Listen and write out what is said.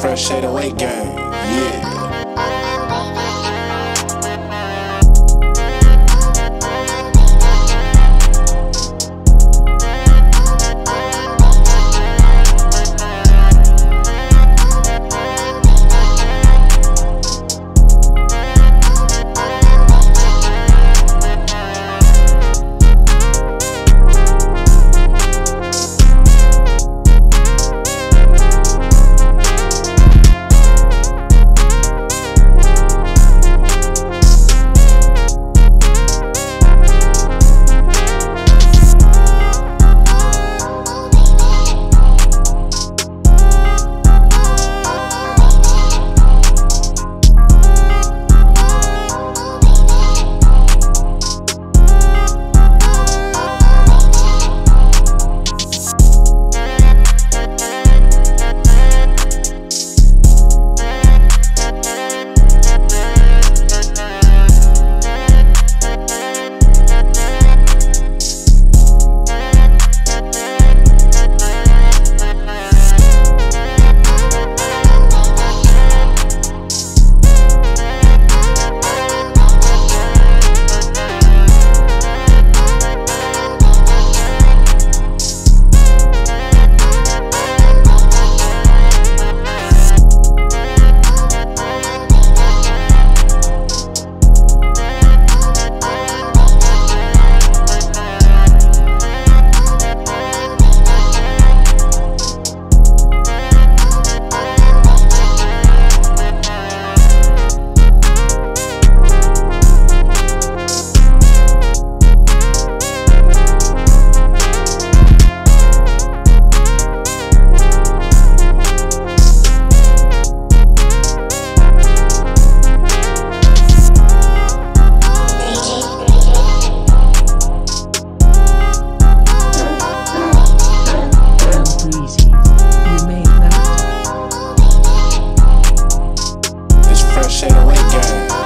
Fresh 808 gang, yeah. Fresh 808 gang.